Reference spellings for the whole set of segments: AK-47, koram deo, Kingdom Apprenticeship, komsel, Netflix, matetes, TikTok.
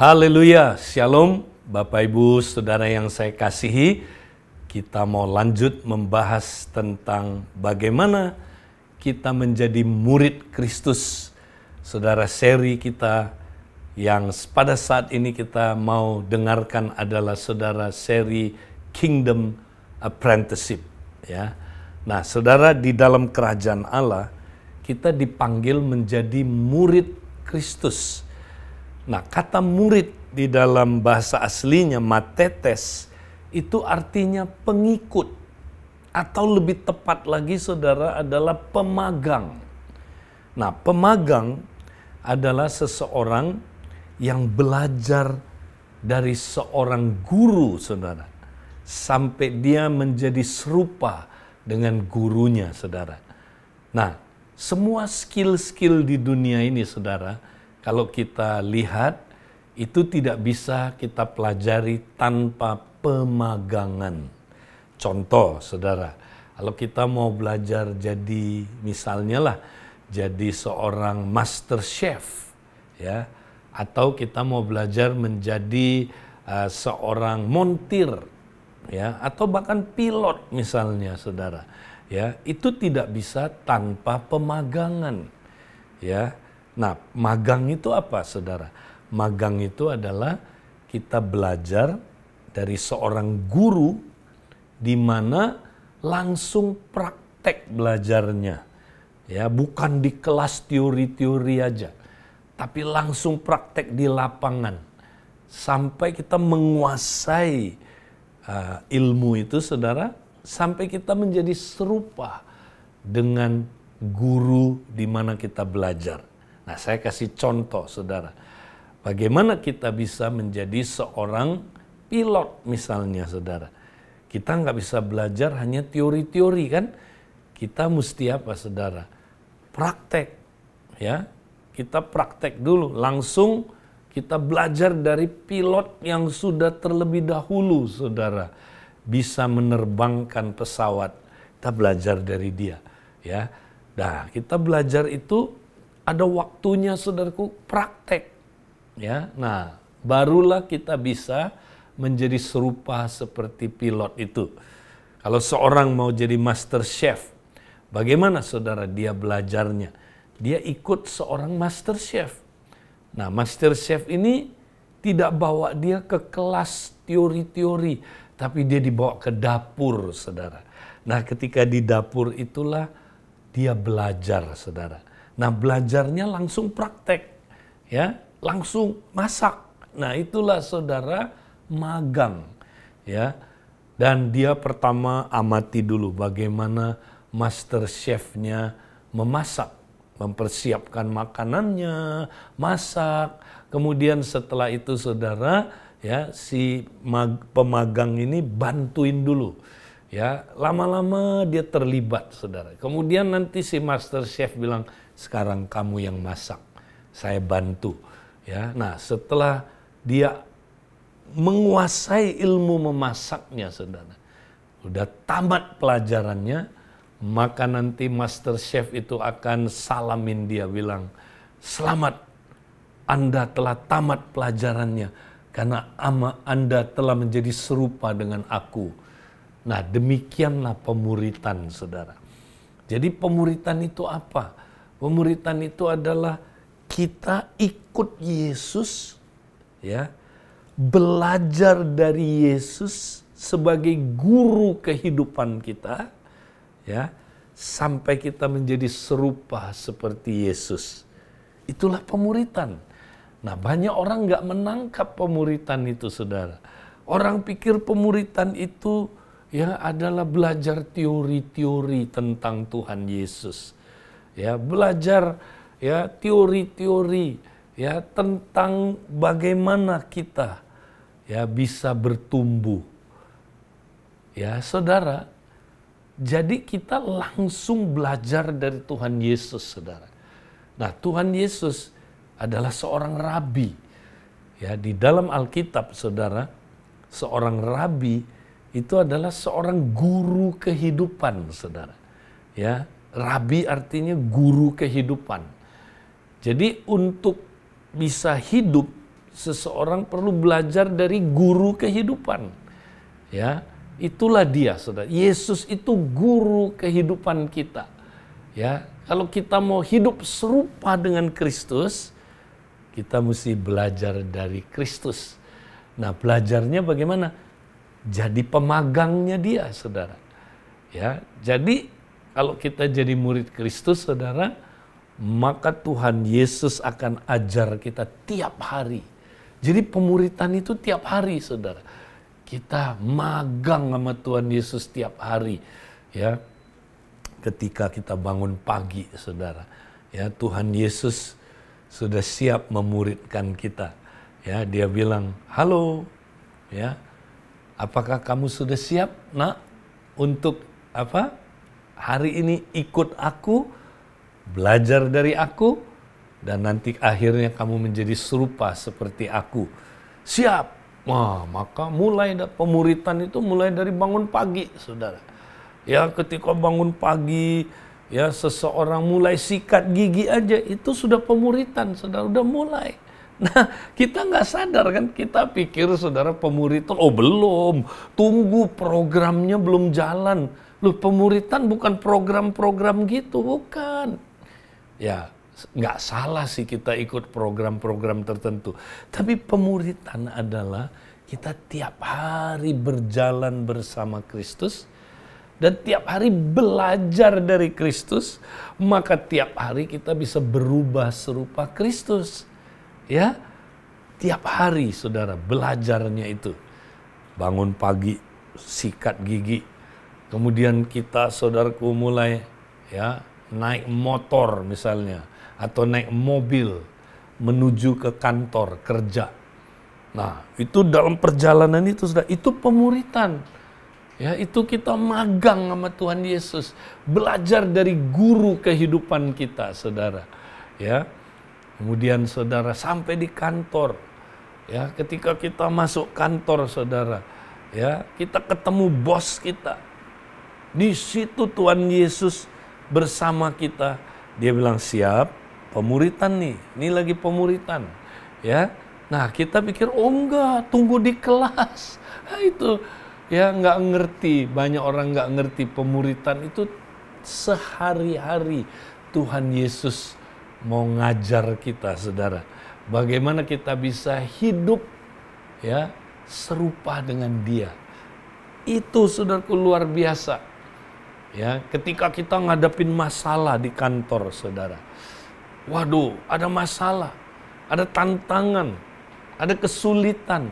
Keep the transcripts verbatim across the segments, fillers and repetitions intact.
Haleluya, Shalom Bapak Ibu Saudara yang saya kasihi. Kita mau lanjut membahas tentang bagaimana kita menjadi murid Kristus. Saudara, seri kita yang pada saat ini kita mau dengarkan adalah saudara seri Kingdom Apprenticeship, ya. Nah, saudara, di dalam kerajaan Allah kita dipanggil menjadi murid Kristus. Nah, kata murid di dalam bahasa aslinya matetes itu artinya pengikut, atau lebih tepat lagi saudara adalah pemagang. Nah, pemagang adalah seseorang yang belajar dari seorang guru, saudara, sampai dia menjadi serupa dengan gurunya, saudara. Nah, semua skill-skill di dunia ini, saudara, kalau kita lihat, itu tidak bisa kita pelajari tanpa pemagangan. Contoh, saudara, kalau kita mau belajar jadi, misalnya lah, jadi seorang master chef, ya, atau kita mau belajar menjadi uh, seorang montir, ya, atau bahkan pilot misalnya, saudara, ya, itu tidak bisa tanpa pemagangan, ya. Nah, magang itu apa, saudara? Magang itu adalah kita belajar dari seorang guru di mana langsung praktek belajarnya, ya, bukan di kelas teori-teori aja, tapi langsung praktek di lapangan sampai kita menguasai Uh, ilmu itu, saudara, sampai kita menjadi serupa dengan guru di mana kita belajar. Nah, saya kasih contoh, saudara, bagaimana kita bisa menjadi seorang pilot misalnya, saudara. Kita nggak bisa belajar hanya teori-teori, kan? Kita mesti apa, saudara? Praktek, ya. Kita praktek dulu, langsung kita belajar dari pilot yang sudah terlebih dahulu, saudara, bisa menerbangkan pesawat. Kita belajar dari dia, ya. Nah, kita belajar itu ada waktunya, saudaraku, praktek, ya. Nah, barulah kita bisa menjadi serupa seperti pilot itu. Kalau seorang mau jadi master chef, bagaimana, saudara, dia belajarnya? Dia ikut seorang master chef. Nah, master chef ini tidak bawa dia ke kelas teori-teori, tapi dia dibawa ke dapur, saudara. Nah, ketika di dapur itulah dia belajar, saudara. Nah, belajarnya langsung praktek, ya, langsung masak. Nah, itulah saudara magang, ya. Dan dia pertama amati dulu bagaimana master chef-nya memasak, mempersiapkan makanannya, masak. Kemudian setelah itu, saudara, ya, si mag, pemagang ini bantuin dulu, ya. Lama-lama dia terlibat, saudara. Kemudian nanti si master chef bilang, "Sekarang kamu yang masak, saya bantu." Ya. Nah, setelah dia menguasai ilmu memasaknya, saudara, udah tamat pelajarannya, maka nanti master chef itu akan salamin dia, bilang, "Selamat, Anda telah tamat pelajarannya karena ama Anda telah menjadi serupa dengan aku." Nah, demikianlah pemuritan, saudara. Jadi pemuritan itu apa? Pemuritan itu adalah kita ikut Yesus, ya, belajar dari Yesus sebagai guru kehidupan kita, ya, sampai kita menjadi serupa seperti Yesus. Itulah pemuritan. Nah, banyak orang nggak menangkap pemuritan itu, saudara. Orang pikir pemuritan itu, ya, adalah belajar teori-teori tentang Tuhan Yesus, ya, belajar, ya, teori-teori, ya, tentang bagaimana kita, ya, bisa bertumbuh, ya, saudara. Jadi kita langsung belajar dari Tuhan Yesus, saudara. Nah, Tuhan Yesus adalah seorang rabi. Ya, di dalam Alkitab, saudara, seorang rabi itu adalah seorang guru kehidupan, saudara. Ya, rabi artinya guru kehidupan. Jadi untuk bisa hidup seseorang perlu belajar dari guru kehidupan. Ya, itulah dia, saudara. Yesus itu guru kehidupan kita. Ya, kalau kita mau hidup serupa dengan Kristus, kita mesti belajar dari Kristus. Nah, belajarnya bagaimana? Jadi pemagangnya dia, saudara. Ya, jadi kalau kita jadi murid Kristus, saudara, maka Tuhan Yesus akan ajar kita tiap hari. Jadi pemuritan itu tiap hari, saudara. Kita magang sama Tuhan Yesus tiap hari. Ya, ketika kita bangun pagi, saudara. Ya, Tuhan Yesus sudah siap memuridkan kita. Ya, dia bilang, "Halo, ya, apakah kamu sudah siap, nak, untuk apa? Hari ini ikut aku, belajar dari aku, dan nanti akhirnya kamu menjadi serupa seperti aku." Siap. Wah, maka mulai pemuritan itu mulai dari bangun pagi, saudara. Ya, ketika bangun pagi, ya, seseorang mulai sikat gigi aja, itu sudah pemuritan, saudara, udah mulai. Nah, kita nggak sadar kan, kita pikir, saudara, pemuritan, oh belum, tunggu programnya belum jalan. Loh, pemuritan bukan program-program gitu, bukan. Ya, nggak salah sih kita ikut program-program tertentu. Tapi pemuritan adalah kita tiap hari berjalan bersama Kristus, dan tiap hari belajar dari Kristus, maka tiap hari kita bisa berubah serupa Kristus. Ya, tiap hari, saudara, belajarnya itu. Bangun pagi, sikat gigi. Kemudian kita, saudaraku, mulai ya naik motor misalnya, atau naik mobil menuju ke kantor, kerja. Nah, itu dalam perjalanan itu, saudara, itu pemuritan. Ya, itu kita magang sama Tuhan Yesus. Belajar dari guru kehidupan kita, saudara. Ya, kemudian, saudara, sampai di kantor, ya, ketika kita masuk kantor, saudara, ya, kita ketemu bos kita. Di situ Tuhan Yesus bersama kita. Dia bilang, siap, pemuritan nih, ini lagi pemuritan, ya. Nah, kita pikir, oh enggak, tunggu di kelas. Nah, itu, ya, nggak ngerti, banyak orang nggak ngerti pemuritan itu sehari-hari Tuhan Yesus mau ngajar kita, saudara, bagaimana kita bisa hidup, ya, serupa dengan dia. Itu, saudaraku, luar biasa. Ya, ketika kita ngadapin masalah di kantor, saudara, waduh, ada masalah, ada tantangan, ada kesulitan,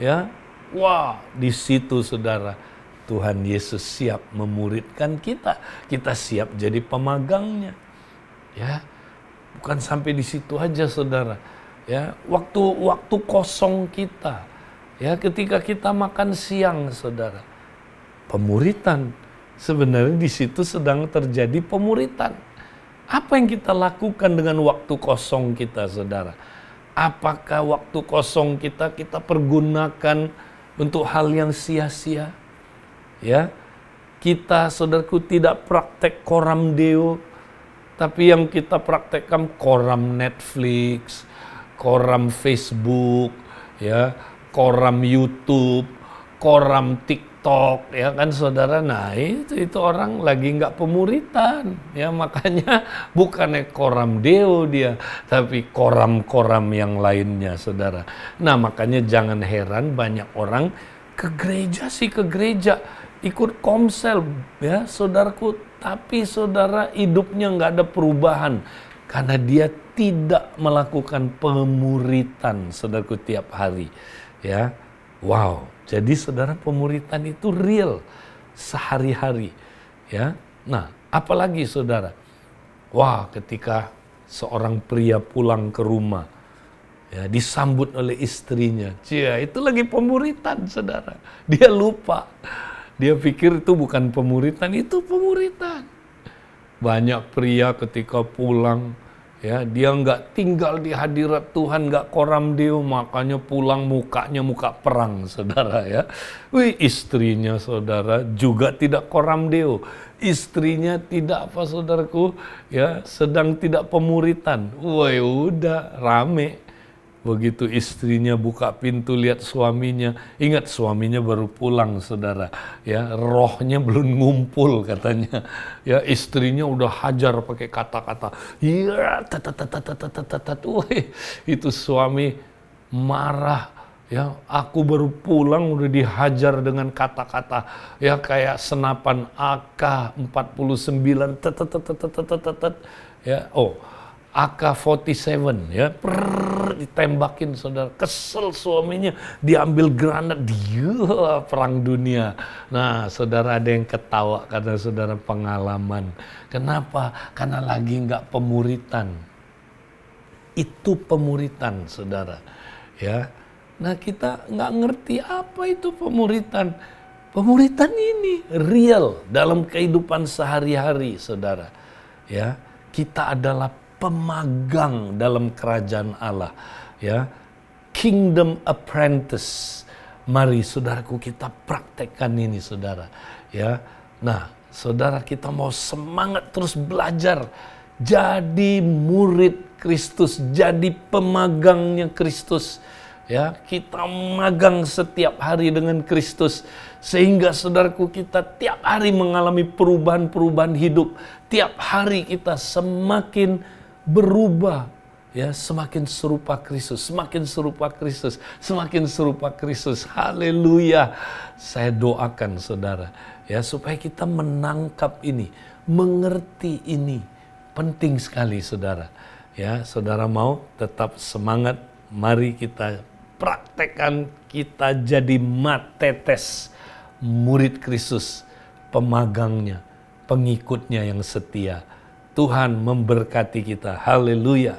ya, wah, di situ, saudara, Tuhan Yesus siap memuridkan kita, kita siap jadi pemagangnya, ya. Bukan sampai di situ aja, saudara. Ya, waktu waktu kosong kita, ya, ketika kita makan siang, saudara, pemuritan. Sebenarnya di situ sedang terjadi pemuritan. Apa yang kita lakukan dengan waktu kosong kita, saudara? Apakah waktu kosong kita kita pergunakan untuk hal yang sia-sia? Ya, kita, saudaraku, tidak praktek koram deo. Tapi yang kita praktekkan koram Netflix, koram Facebook, ya, koram YouTube, koram TikTok, ya kan, saudara. Nah, itu, itu orang lagi nggak pemuritan, ya, makanya bukannya koram deo dia, tapi koram-koram yang lainnya, saudara. Nah, makanya jangan heran banyak orang ke gereja sih ke gereja, ikut komsel, ya, saudaraku. Tapi, saudara, hidupnya nggak ada perubahan karena dia tidak melakukan pemuritan, saudaraku, tiap hari. Ya, wow. Jadi, saudara, pemuritan itu real sehari-hari. Ya, nah, apalagi, saudara, wah, ketika seorang pria pulang ke rumah, ya, disambut oleh istrinya, cia, itu lagi pemuritan, saudara. Dia lupa. Dia pikir itu bukan pemuritan, itu pemuritan. Banyak pria ketika pulang, ya, dia nggak tinggal di hadirat Tuhan, nggak koram deo, makanya pulang mukanya muka perang, saudara, ya. Wih, istrinya, saudara, juga tidak koram deo. Istrinya tidak apa, saudaraku, ya, sedang tidak pemuritan. Wah, udah rame. Begitu istrinya buka pintu lihat suaminya, ingat suaminya baru pulang, saudara. Ya, rohnya belum ngumpul katanya. Ya, istrinya udah hajar pakai kata-kata. Ya, itu suami marah. Ya, aku baru pulang udah dihajar dengan kata-kata ya kayak senapan A K empat puluh sembilan. Ya, oh. A K empat puluh tujuh ya, prrr, ditembakin saudara, kesel suaminya, diambil granat, dia perang dunia. Nah saudara ada yang ketawa karena saudara pengalaman. Kenapa? Karena lagi nggak pemuritan. Itu pemuritan saudara, ya. Nah kita nggak ngerti apa itu pemuritan. Pemuritan ini real dalam kehidupan sehari-hari saudara, ya. Kita adalah pemagang dalam kerajaan Allah, ya. Kingdom Apprentice. Mari saudaraku kita praktekkan ini saudara, ya. Nah saudara, kita mau semangat terus belajar, jadi murid Kristus, jadi pemagangnya Kristus, ya. Kita magang setiap hari dengan Kristus, sehingga saudaraku kita tiap hari mengalami perubahan-perubahan hidup. Tiap hari kita semakin berubah, ya, semakin serupa Kristus, semakin serupa Kristus, semakin serupa Kristus. Haleluya. Saya doakan saudara, ya, supaya kita menangkap ini, mengerti ini. Penting sekali saudara, ya. Saudara mau tetap semangat, mari kita praktekkan, kita jadi matetes, murid Kristus, pemagangnya, pengikutnya yang setia. Tuhan memberkati kita. Haleluya.